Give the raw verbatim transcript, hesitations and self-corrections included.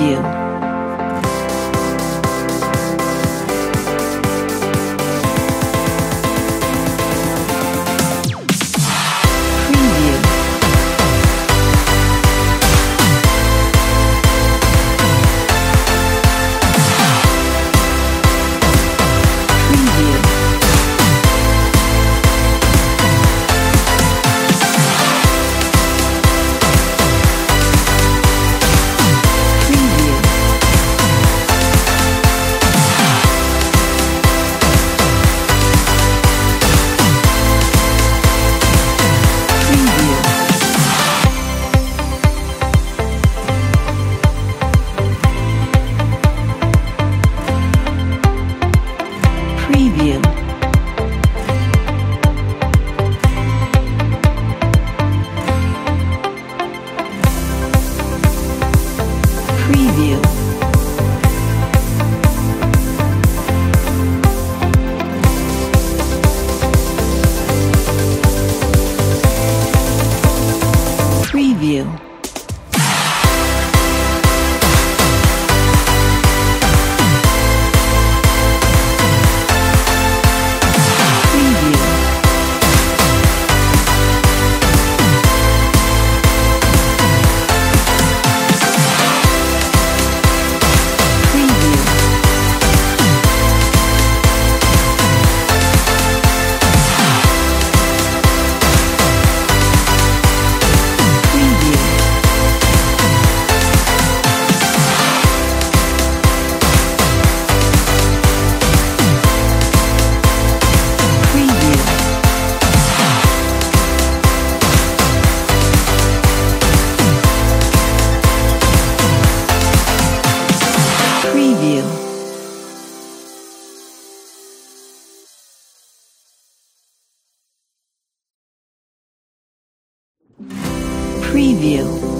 you. Preview. Preview. Preview. Preview.